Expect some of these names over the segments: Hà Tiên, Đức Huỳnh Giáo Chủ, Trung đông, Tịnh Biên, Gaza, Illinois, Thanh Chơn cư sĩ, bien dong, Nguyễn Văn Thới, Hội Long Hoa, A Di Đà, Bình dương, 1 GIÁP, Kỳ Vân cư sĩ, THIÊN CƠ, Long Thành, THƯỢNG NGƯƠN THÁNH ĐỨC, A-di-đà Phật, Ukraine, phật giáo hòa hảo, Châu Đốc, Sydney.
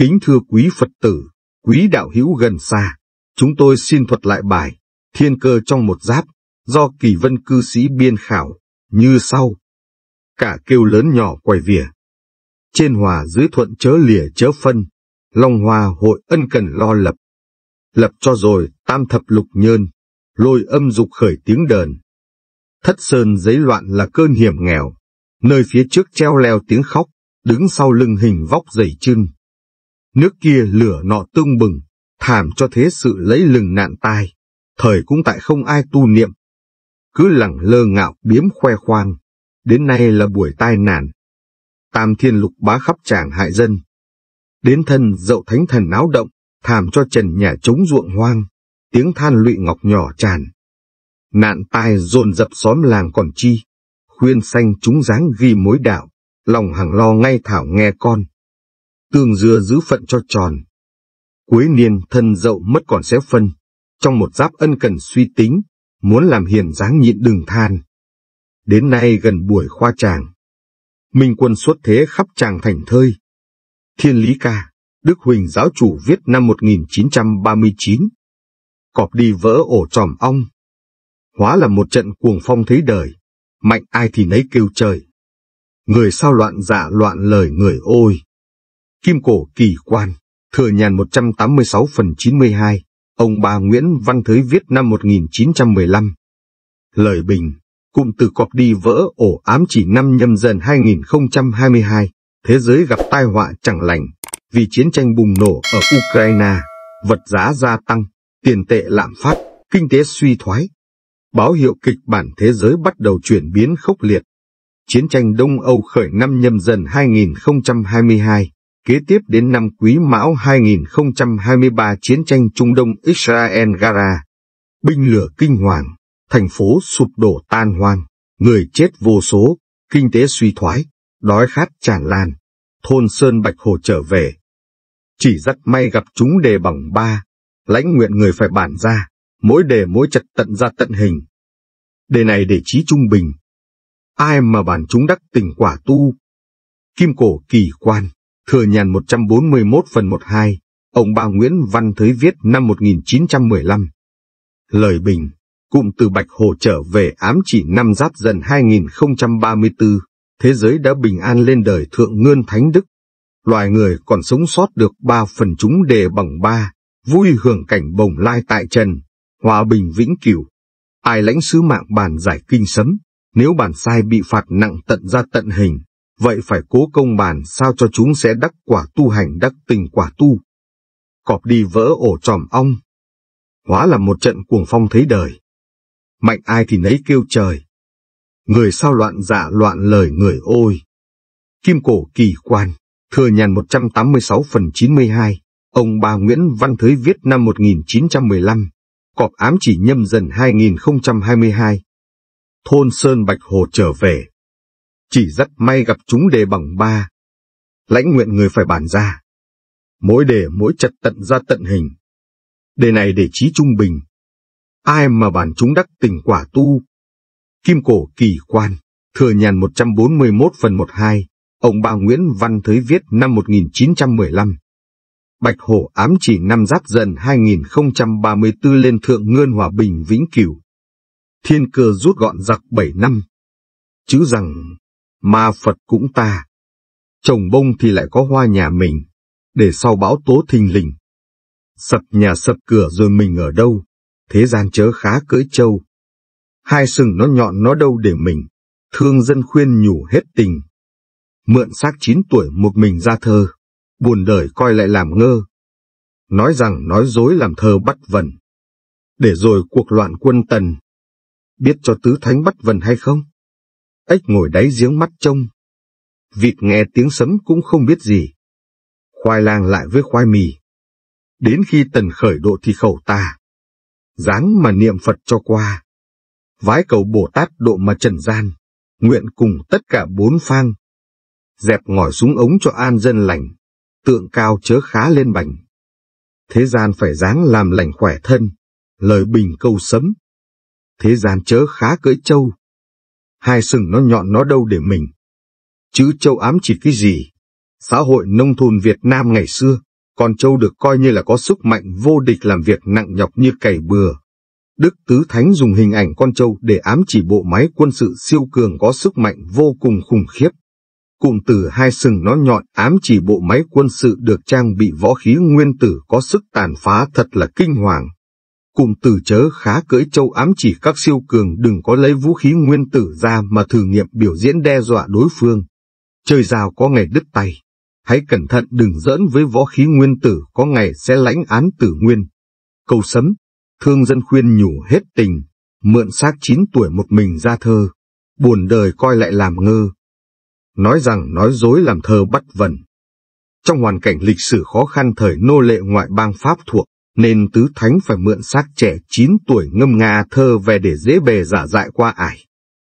Kính thưa quý Phật tử, quý đạo hữu gần xa, chúng tôi xin thuật lại bài Thiên Cơ trong một Giáp do Kỳ Vân cư sĩ biên khảo như sau. Cả kêu lớn nhỏ quay vỉa, trên hòa dưới thuận chớ lìa chớ phân, long hoa hội ân cần lo lập. Lập cho rồi tam thập lục nhơn, lôi âm dục khởi tiếng đờn. Thất sơn giấy loạn là cơn hiểm nghèo, nơi phía trước treo leo tiếng khóc, đứng sau lưng hình vóc dày chưng. Nước kia lửa nọ tương bừng, thảm cho thế sự lấy lừng nạn tai, thời cũng tại không ai tu niệm. Cứ lẳng lơ ngạo biếm khoe khoang, đến nay là buổi tai nạn. Tam thiên lục bá khắp tràng hại dân, đến thân dậu thánh thần náo động, thảm cho trần nhà trống ruộng hoang, tiếng than lụy ngọc nhỏ tràn. Nạn tai dồn dập xóm làng còn chi, khuyên sanh chúng dáng ghi mối đạo, lòng hằng lo ngay thảo nghe con. Tương dưa giữ phận cho tròn, cuối niên thân dậu mất còn xé phân, trong một giáp ân cần suy tính, muốn làm hiền dáng nhịn đừng than. Đến nay gần buổi khoa tràng, minh quân xuất thế khắp tràng thành thơi. Thiên lý ca, Đức Huỳnh Giáo Chủ viết năm 1939. Cọp đi vỡ ổ tròm ong, hóa là một trận cuồng phong thấy đời, mạnh ai thì nấy kêu trời. Người sao loạn dạ loạn lời người ôi. Kim cổ kỳ quan, Thừa Nhàn 186/92, ông bà Nguyễn Văn Thới viết năm 1915. Lời bình, cụm từ cọp đi vỡ ổ ám chỉ năm Nhâm Dần 2022, thế giới gặp tai họa chẳng lành, vì chiến tranh bùng nổ ở Ukraine, vật giá gia tăng, tiền tệ lạm phát, kinh tế suy thoái. Báo hiệu kịch bản thế giới bắt đầu chuyển biến khốc liệt. Chiến tranh Đông Âu khởi năm Nhâm Dần 2022. Kế tiếp đến năm Quý Mão 2023, chiến tranh Trung Đông Israel-Gaza, binh lửa kinh hoàng, thành phố sụp đổ tan hoang, người chết vô số, kinh tế suy thoái, đói khát tràn lan, thôn sơn bạch hồ trở về. Chỉ rất may gặp chúng đề bằng ba, lãnh nguyện người phải bản ra, mỗi đề mỗi trật tận ra tận hình. Đề này để chí trung bình, ai mà bản chúng đắc tình quả tu. Kim cổ kỳ quan, Thừa Nhàn 141/12, ông bà Nguyễn Văn Thới viết năm 1915. Lời bình, cụm từ bạch hồ trở về ám chỉ năm Giáp Dần 2034, thế giới đã bình an lên đời thượng ngươn thánh đức. Loài người còn sống sót được 3 phần chúng đề bằng 3, vui hưởng cảnh bồng lai tại trần, hòa bình vĩnh cửu. Ai lãnh sứ mạng bàn giải kinh sấm, nếu bàn sai bị phạt nặng tận ra tận hình. Vậy phải cố công bàn sao cho chúng sẽ đắc quả tu hành, đắc tình quả tu. Cọp đi vỡ ổ tròm ong, hóa là một trận cuồng phong thấy đời, mạnh ai thì nấy kêu trời. Người sao loạn dạ loạn lời người ôi. Kim cổ kỳ quan, Thừa Nhàn 186/92, ông bà Nguyễn Văn Thới viết năm 1915. Cọp ám chỉ Nhâm Dần 2022. Thôn sơn bạch hồ trở về. Chỉ rất may gặp chúng đề bằng 3, lãnh nguyện người phải bàn ra, mỗi đề mỗi trật tận ra tận hình. Đề này để chí trung bình, ai mà bàn chúng đắc tình quả tu. Kim cổ kỳ quan, Thừa Nhàn 141/12, ông bà Nguyễn Văn Thới viết năm 1915. Bạch hổ ám chỉ năm Giáp Dần 2034 lên thượng ngươn hòa bình vĩnh cửu. Thiên cơ rút gọn giặc 7 năm, chứ rằng ma Phật cũng ta, trồng bông thì lại có hoa nhà mình, để sau bão tố thình lình. Sập nhà sập cửa rồi mình ở đâu, thế gian chớ khá cưỡi trâu. Hai sừng nó nhọn nó đâu để mình, thương dân khuyên nhủ hết tình. Mượn xác 9 tuổi một mình ra thơ, buồn đời coi lại làm ngơ. Nói rằng nói dối làm thơ bắt vần, để rồi cuộc loạn quân Tần. Biết cho tứ thánh bắt vần hay không? Ếch ngồi đáy giếng mắt trông, vịt nghe tiếng sấm cũng không biết gì. Khoai lang lại với khoai mì, đến khi Tần khởi độ thì khẩu ta. Dáng mà niệm Phật cho qua, vái cầu Bồ Tát độ mà trần gian. Nguyện cùng tất cả 4 phang, dẹp ngòi súng ống cho an dân lành. Tượng cao chớ khá lên bành, thế gian phải dáng làm lành khỏe thân. Lời bình câu sấm, thế gian chớ khá cưỡi trâu. Hai sừng nó nhọn nó đâu để mình, chứ châu ám chỉ cái gì? Xã hội nông thôn Việt Nam ngày xưa Con trâu được coi như là có sức mạnh vô địch làm việc nặng nhọc như cày bừa. Đức Tứ Thánh dùng hình ảnh con trâu để ám chỉ bộ máy quân sự siêu cường có sức mạnh vô cùng khủng khiếp. Cụm từ hai sừng nó nhọn ám chỉ bộ máy quân sự được trang bị võ khí nguyên tử có sức tàn phá thật là kinh hoàng. Cụm từ chớ khá cưỡi trâu ám chỉ các siêu cường đừng có lấy vũ khí nguyên tử ra mà thử nghiệm biểu diễn đe dọa đối phương. Chơi dao có ngày đứt tay. Hãy cẩn thận đừng giỡn với võ khí nguyên tử có ngày sẽ lãnh án tử nguyên. Câu sấm, thương dân khuyên nhủ hết tình, mượn xác 9 tuổi một mình ra thơ, buồn đời coi lại làm ngơ. Nói rằng nói dối làm thơ bắt vần. Trong hoàn cảnh lịch sử khó khăn thời nô lệ ngoại bang Pháp thuộc, nên Tứ Thánh phải mượn xác trẻ 9 tuổi ngâm nga thơ về để dễ bề giả dại qua ải.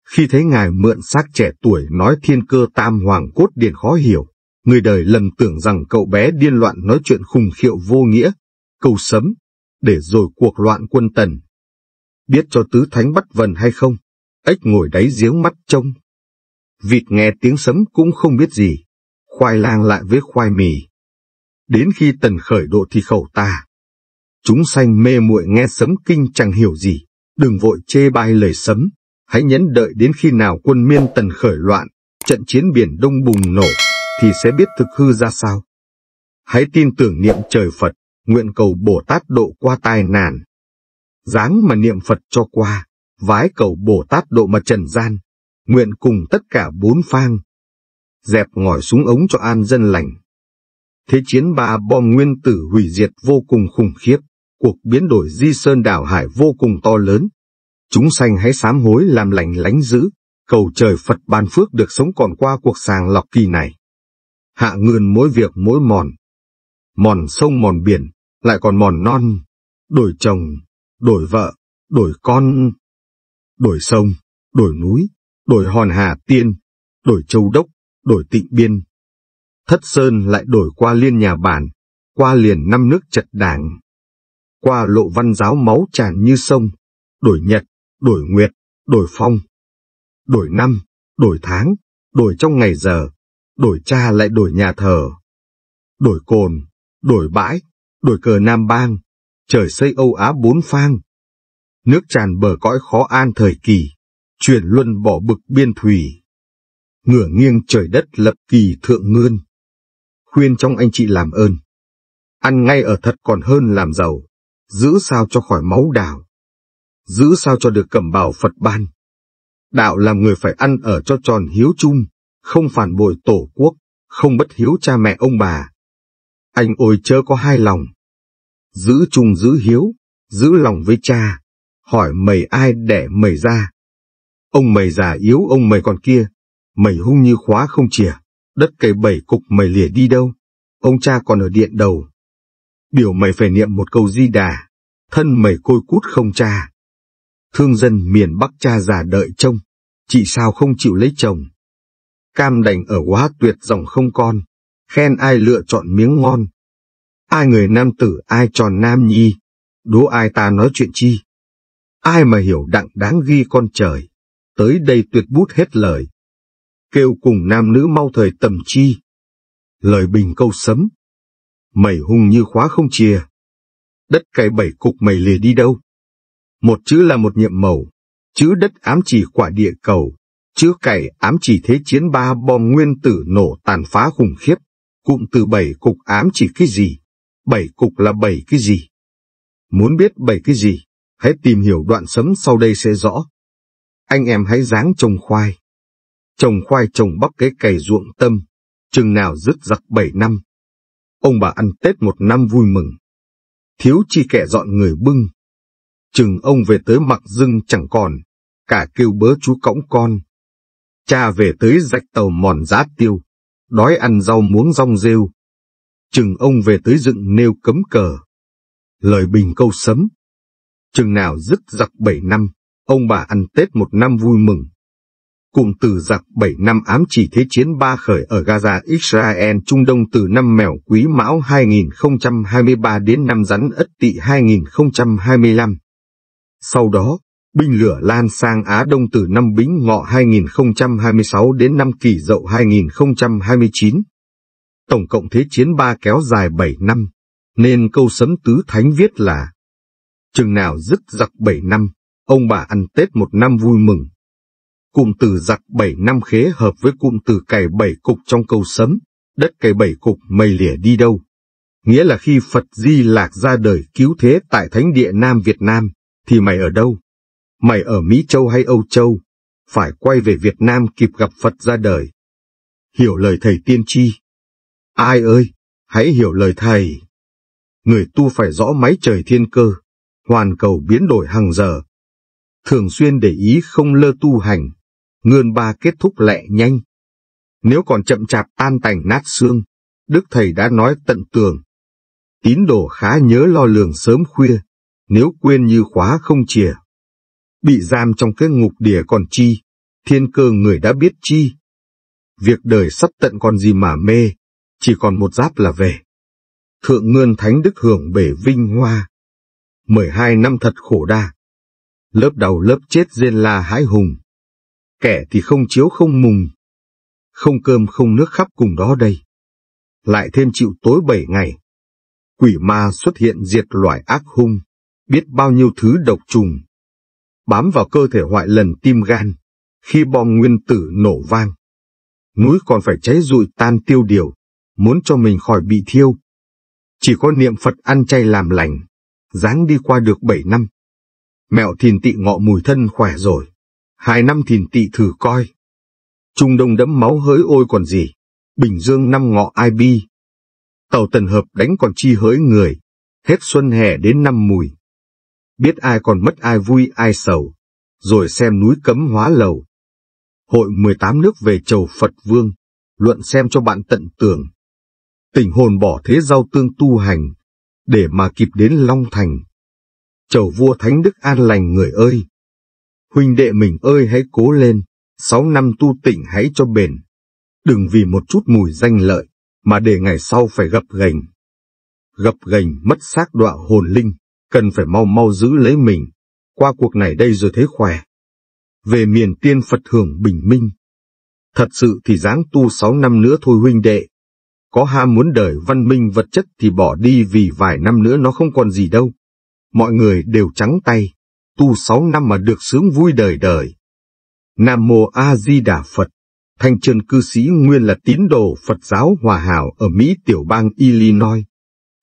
Khi thấy ngài mượn xác trẻ tuổi nói thiên cơ tam hoàng cốt điển khó hiểu, người đời lầm tưởng rằng cậu bé điên loạn nói chuyện khùng khiệu vô nghĩa. Câu sấm, để rồi cuộc loạn quân Tần. Biết cho Tứ Thánh bắt vần hay không? Ếch ngồi đáy giếng mắt trông. Vịt nghe tiếng sấm cũng không biết gì, khoai lang lại với khoai mì. Đến khi Tần khởi độ thì khẩu ta. Chúng sanh mê muội nghe sấm kinh chẳng hiểu gì, đừng vội chê bai lời sấm, hãy nhẫn đợi đến khi nào quân Miên Tần khởi loạn, trận chiến Biển Đông bùng nổ, thì sẽ biết thực hư ra sao. Hãy tin tưởng niệm trời Phật, nguyện cầu Bồ Tát độ qua tai nạn. Dáng mà niệm Phật cho qua, vái cầu Bồ Tát độ mà trần gian, nguyện cùng tất cả 4 phang. Dẹp ngòi súng ống cho an dân lành. Thế chiến 3 bom nguyên tử hủy diệt vô cùng khủng khiếp, cuộc biến đổi di sơn đảo hải vô cùng to lớn. Chúng sanh hãy sám hối làm lành lánh dữ, cầu trời Phật ban phước được sống còn qua cuộc sàng lọc kỳ này. Hạ ngươn mỗi việc mỗi mòn. Mòn sông mòn biển, lại còn mòn non. Đổi chồng, đổi vợ, đổi con. Đổi sông, đổi núi, đổi hòn Hà Tiên, đổi Châu Đốc, đổi Tịnh Biên. Thất Sơn lại đổi qua Liên Nhà Bản, qua liền 5 nước chật đảng. Qua lộ Văn Giáo máu tràn như sông, đổi nhật, đổi nguyệt, đổi phong. Đổi năm, đổi tháng, đổi trong ngày giờ, đổi cha lại đổi nhà thờ. Đổi cồn, đổi bãi, đổi cờ Nam Bang, trời xây Âu Á 4 phang. Nước tràn bờ cõi khó an thời kỳ, chuyển luân bỏ bực biên thủy. Ngửa nghiêng trời đất lập kỳ thượng ngươn. Khuyên trong anh chị làm ơn. Ăn ngay ở thật còn hơn làm giàu, giữ sao cho khỏi máu đào. Giữ sao cho được cẩm bào Phật ban. Đạo làm người phải ăn ở cho tròn hiếu chung, không phản bội tổ quốc, không bất hiếu cha mẹ ông bà. Anh ôi chớ có hai lòng. Giữ chung giữ hiếu, giữ lòng với cha, hỏi mày ai đẻ mày ra. Ông mày già yếu ông mày còn kia, mày hung như khóa không chìa, đất cày 7 cục mày lìa đi đâu, ông cha còn ở điện đầu. Biểu mày phải niệm một câu Di Đà, thân mày côi cút không cha. Thương dân miền Bắc cha già đợi trông, chị sao không chịu lấy chồng. Cam đành ở quá tuyệt dòng không con, khen ai lựa chọn miếng ngon. Ai người nam tử ai tròn nam nhi, đố ai ta nói chuyện chi. Ai mà hiểu đặng đáng ghi con trời, tới đây tuyệt bút hết lời. Kêu cùng nam nữ mau thời tầm chi. Lời bình câu sấm. Mày hung như khóa không chìa. Đất cày 7 cục mày lìa đi đâu. Một chữ là một nhiệm màu. Chữ đất ám chỉ quả địa cầu. Chữ cày ám chỉ thế chiến 3 bom nguyên tử nổ tàn phá khủng khiếp. Cụm từ 7 cục ám chỉ cái gì? 7 cục là 7 cái gì? Muốn biết 7 cái gì? Hãy tìm hiểu đoạn sấm sau đây sẽ rõ. Anh em hãy ráng trồng khoai. Trồng khoai trồng bắp cái cày ruộng tâm, chừng nào dứt giặc 7 năm. Ông bà ăn Tết 1 năm vui mừng. Thiếu chi kẻ dọn người bưng. Chừng ông về tới mặc dưng chẳng còn, cả kêu bớ chú cõng con. Cha về tới rạch tàu mòn giá tiêu, đói ăn rau muống rong rêu. Chừng ông về tới dựng nêu cấm cờ. Lời bình câu sấm. Chừng nào dứt giặc 7 năm, ông bà ăn Tết 1 năm vui mừng. Cụm từ giặc 7 năm ám chỉ thế chiến 3 khởi ở Gaza Israel Trung Đông từ năm Mèo Quý Mão 2023 đến năm Rắn Ất Tỵ 2025. Sau đó, binh lửa lan sang Á Đông từ năm Bính Ngọ 2026 đến năm Kỷ Dậu 2029. Tổng cộng thế chiến 3 kéo dài 7 năm. nên câu sấm tứ thánh viết là: chừng nào dứt giặc 7 năm, ông bà ăn Tết 1 năm vui mừng. Cụm từ giặc 7 năm khế hợp với cụm từ cày 7 cục trong câu sấm, đất cày 7 cục mây lìa đi đâu. Nghĩa là khi Phật Di Lạc ra đời cứu thế tại thánh địa Nam Việt Nam, thì mày ở đâu? Mày ở Mỹ Châu hay Âu Châu? Phải quay về Việt Nam kịp gặp Phật ra đời. Hiểu lời thầy tiên tri. Ai ơi, hãy hiểu lời thầy. Người tu phải rõ máy trời thiên cơ, hoàn cầu biến đổi hàng giờ. Thường xuyên để ý không lơ tu hành, ngươn ba kết thúc lẹ nhanh. Nếu còn chậm chạp tan tành nát xương, Đức Thầy đã nói tận tường. Tín đồ khá nhớ lo lường sớm khuya, nếu quên như khóa không chìa. Bị giam trong cái ngục đìa còn chi, thiên cơ người đã biết chi. Việc đời sắp tận còn gì mà mê, chỉ còn một giáp là về. Thượng Nguyên Thánh Đức hưởng bể vinh hoa, 12 năm thật khổ đa. Lớp đầu lớp chết rên la hãi hùng, kẻ thì không chiếu không mùng, không cơm không nước khắp cùng đó đây. Lại thêm chịu tối 7 ngày, quỷ ma xuất hiện diệt loài ác hung, biết bao nhiêu thứ độc trùng bám vào cơ thể hoại lần tim gan. Khi bom nguyên tử nổ vang, núi còn phải cháy rụi tan tiêu điều, muốn cho mình khỏi bị thiêu. Chỉ có niệm Phật ăn chay làm lành, ráng đi qua được 7 năm. Mẹo thìn tỵ ngọ mùi thân khỏe rồi, 2 năm thìn tỵ thử coi. Trung Đông đẫm máu hỡi ôi còn gì, Bình Dương năm ngọ ai bi. Tàu Tần Hợp đánh còn chi hỡi người, hết xuân hè đến năm mùi. Biết ai còn mất ai vui ai sầu, rồi xem núi cấm hóa lầu. Hội 18 nước về chầu Phật Vương, luận xem cho bạn tận tường. Tỉnh hồn bỏ thế rau tương tu hành, để mà kịp đến Long Thành. Chầu vua Thánh Đức an lành người ơi. Huynh đệ mình ơi hãy cố lên, 6 năm tu tịnh hãy cho bền. Đừng vì một chút mùi danh lợi, mà để ngày sau phải gập ghềnh. Gập ghềnh mất xác đọa hồn linh, cần phải mau mau giữ lấy mình, qua cuộc này đây rồi thấy khỏe. Về miền tiên Phật hưởng bình minh. Thật sự thì ráng tu 6 năm nữa thôi huynh đệ. Có ham muốn đời văn minh vật chất thì bỏ đi, vì vài năm nữa nó không còn gì đâu. Mọi người đều trắng tay, tu 6 năm mà được sướng vui đời đời. Nam Mô A-di-đà Phật. Thanh Chơn cư sĩ nguyên là tín đồ Phật giáo Hòa Hảo ở Mỹ tiểu bang Illinois.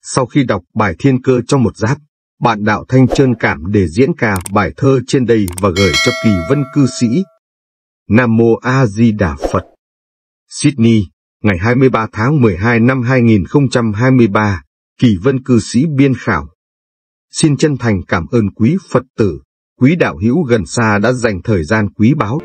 Sau khi đọc bài Thiên Cơ trong một giáp, bạn đạo Thanh Chơn cảm để diễn cả bài thơ trên đây và gửi cho Kỳ Vân cư sĩ. Nam Mô A-di-đà Phật. Sydney, ngày 23 tháng 12 năm 2023, Kỳ Vân cư sĩ biên khảo. Xin chân thành cảm ơn quý Phật tử, quý đạo hữu gần xa đã dành thời gian quý báu.